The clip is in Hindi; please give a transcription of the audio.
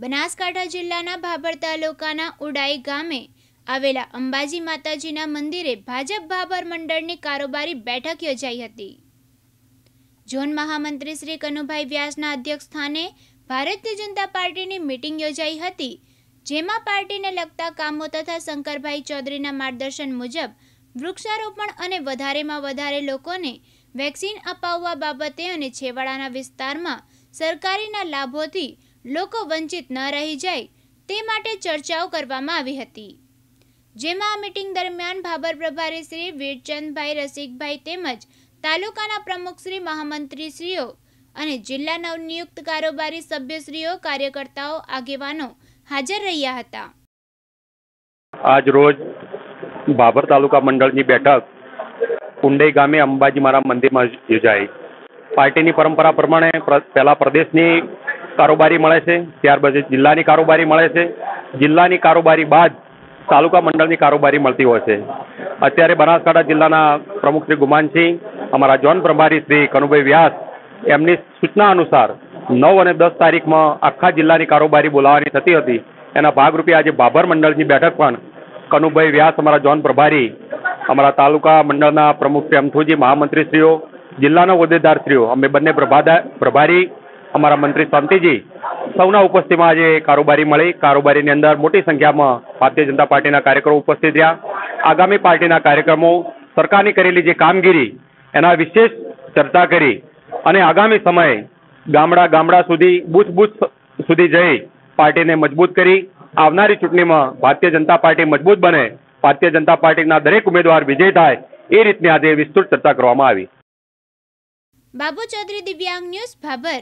बनासकांठा जिल्लाना भाभर तालुकाना उडाई गामे आवेला अंबाजी माताजीना मंदिरे भाजप भाभर मंडळनी कारोबारी बैठक योजाई हती। जोन महामंत्री श्री कनुभाई व्यासना अध्यक्ष स्थाने भारतीय जनता पार्टीनी मीटिंग योजाई हती, जेमा पार्टीने लगता कामों तथा शंकर भाई चौधरीना मार्गदर्शन मुजब वृक्षारोपण अने वधारेमां वधारे लोकोने वेक्सिन अपाववा बाबते अने छेवाडाना विस्तारमां सरकारीना लाभोथी लोको वंचित न रही जाय ते माटे चर्चाओ करवामां आवी हती। जेमां आ मीटिंग दरमियान भाभर प्रभारी श्री वीरचंद भाई रसिक भाई तेमज तालुकाना प्रमुख श्री महामंत्री श्रीओ अने जिल्ला नवनियुक्त कारोबारी सभ्य श्रीओ कार्यकर्ताओ आगेवानो हाजर रह्या हता। आज रोज भाभर तालुका मंडल की बैठक उंडई गामे अंबाजी मारा मंदिर में योजाई। पार्टी परंपरा प्रमाण पहला प्रदेश की कारोबारी मळे छे, त्यार बाद जिल्लानी कारोबारी मळे छे, जिल्लानी कारोबारी बाद तालुका मंडल की कारोबारी मळती होय छे। अत्यारे बनासकांठा जिल्लाना प्रमुख श्री गुमान सिंह, अमरा जोन प्रभारी श्री कनुभाई व्यास एमनी सूचना अनुसार 9 અને 10 તારીખમાં આખા જિલ્લાની કારોબારી બોલાવવાની થતી હતી। એના ભાગરૂપે આજે ભાભર મંડળની બેઠક પણ કનુભાઈ વ્યાસ, અમારા જોન પ્રભારી, અમારા તાલુકા મંડળના પ્રમુખ અમથૂજી મહામંત્રીશ્રીઓ, જિલ્લાના હોદ્દેદારશ્રીઓ, અમે બંને પ્રભારી, અમારા મંત્રી શાંતિજી સૌના ઉપસ્થિતિમાં આજે કારોબારી મળી। કારોબારીની અંદર મોટી સંખ્યામાં ભારતીય જનતા પાર્ટીના કાર્યકરો ઉપસ્થિત રહ્યા। આગામી પાર્ટીના કાર્યક્રમો, સરકારની કરેલી જે કામગીરી એના વિશેષ ચર્ચા કરી અને આગામી સમયે गामडा सुधी बूथ सुधी जई पार्टी ने मजबूत करी आवनारी चूंटणी में भारतीय जनता पार्टी मजबूत बने, भारतीय जनता पार्टी ना दरेक उम्मीदवार विजयी थाय ए रीतनी आज विस्तृत चर्चा करवामां आवी। बाबू चौधरी, दिव्यांग न्यूज, भाभर।